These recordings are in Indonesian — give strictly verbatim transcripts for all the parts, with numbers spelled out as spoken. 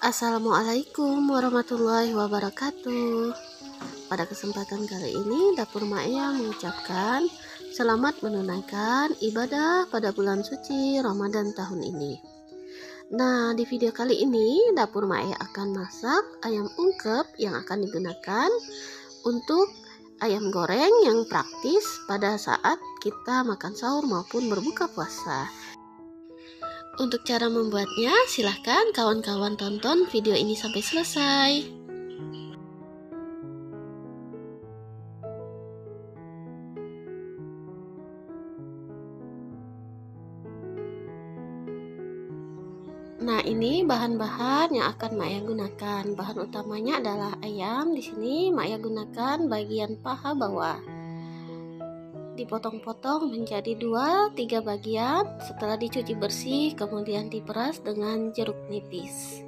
Assalamualaikum warahmatullahi wabarakatuh. Pada kesempatan kali ini Dapur Mak Ea mengucapkan selamat menunaikan ibadah pada bulan suci Ramadan tahun ini. Nah, di video kali ini Dapur Mak Ea akan masak ayam ungkep yang akan digunakan untuk ayam goreng yang praktis pada saat kita makan sahur maupun berbuka puasa. Untuk cara membuatnya, silahkan kawan-kawan tonton video ini sampai selesai. Nah, ini bahan-bahan yang akan Mak Ea gunakan. Bahan utamanya adalah ayam. Di sini Mak Ea gunakan bagian paha bawah. Dipotong-potong menjadi dua tiga bagian, setelah dicuci bersih kemudian diperas dengan jeruk nipis.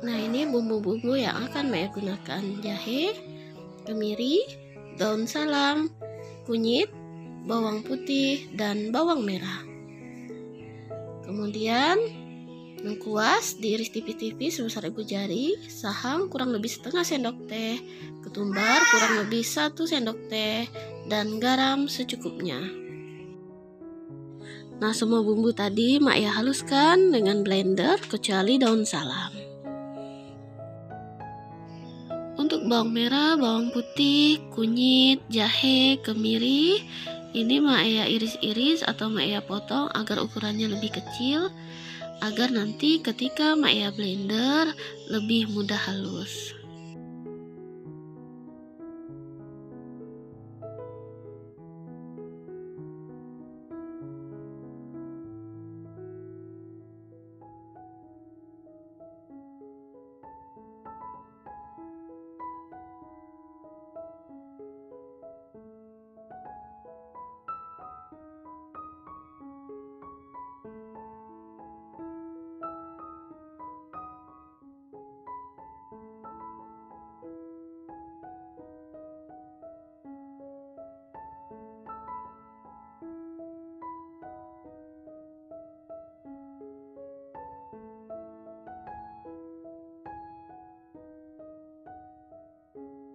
Nah, ini bumbu-bumbu yang akan Mak Ea gunakan: jahe, kemiri, daun salam, kunyit, bawang putih, dan bawang merah. Kemudian lengkuas diiris tipis-tipis sebesar ibu jari. Saham kurang lebih setengah sendok teh, ketumbar kurang lebih satu sendok teh, dan garam secukupnya. Nah, semua bumbu tadi Mak Ea haluskan dengan blender kecuali daun salam. Untuk bawang merah, bawang putih, kunyit, jahe, kemiri, ini Mak Ea iris-iris atau Mak Ea potong agar ukurannya lebih kecil, agar nanti ketika Mak Ea blender lebih mudah halus.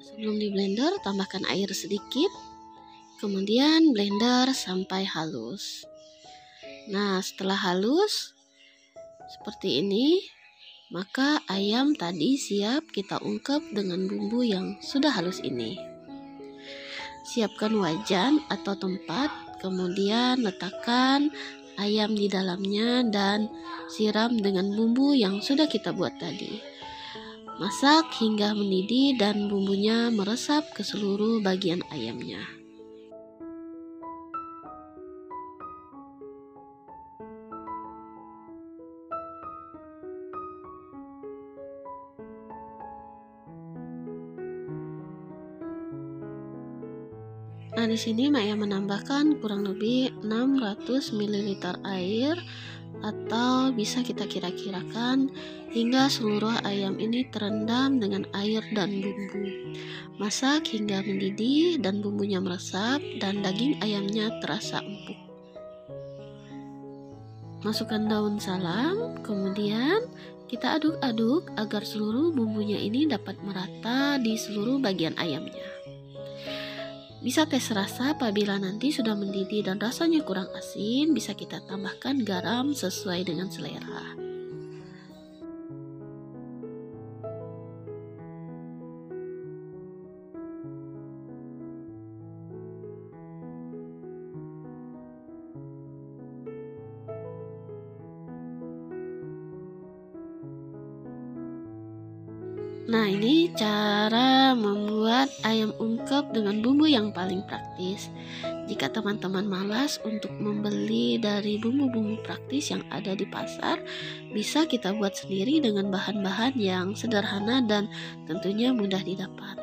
Sebelum di blender, tambahkan air sedikit, kemudian blender sampai halus. Nah, setelah halus seperti ini, maka ayam tadi siap kita ungkep dengan bumbu yang sudah halus ini. Siapkan wajan atau tempat, kemudian letakkan ayam di dalamnya dan siram dengan bumbu yang sudah kita buat tadi. Masak hingga mendidih dan bumbunya meresap ke seluruh bagian ayamnya. Nah, di sini Mak Ea menambahkan kurang lebih enam ratus mililiter air, atau bisa kita kira-kirakan hingga seluruh ayam ini terendam dengan air dan bumbu. Masak hingga mendidih dan bumbunya meresap dan daging ayamnya terasa empuk. Masukkan daun salam, kemudian kita aduk-aduk agar seluruh bumbunya ini dapat merata di seluruh bagian ayamnya. Bisa tes rasa, apabila nanti sudah mendidih dan rasanya kurang asin, bisa kita tambahkan garam sesuai dengan selera. Nah, ini cara membuat ayam ungkep dengan bumbu yang paling praktis. Jika teman-teman malas untuk membeli dari bumbu-bumbu praktis yang ada di pasar, bisa kita buat sendiri dengan bahan-bahan yang sederhana dan tentunya mudah didapat.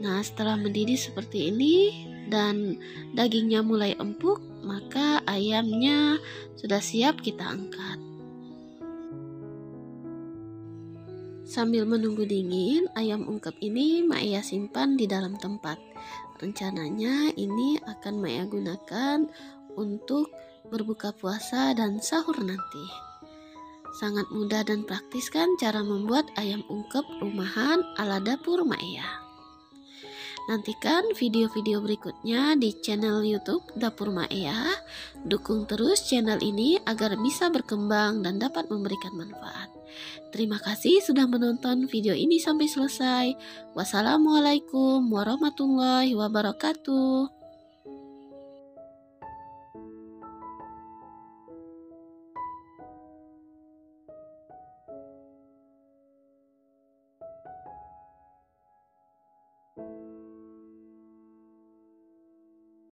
Nah, setelah mendidih seperti ini dan dagingnya mulai empuk, maka ayamnya sudah siap kita angkat. Sambil menunggu dingin, ayam ungkep ini Mak Ea simpan di dalam tempat. Rencananya ini akan Mak Ea gunakan untuk berbuka puasa dan sahur nanti. Sangat mudah dan praktis kan cara membuat ayam ungkep rumahan ala Dapur Mak Ea. Nantikan video-video berikutnya di channel YouTube Dapur Mak Ea. Dukung terus channel ini agar bisa berkembang dan dapat memberikan manfaat. Terima kasih sudah menonton video ini sampai selesai. Wassalamualaikum warahmatullahi wabarakatuh.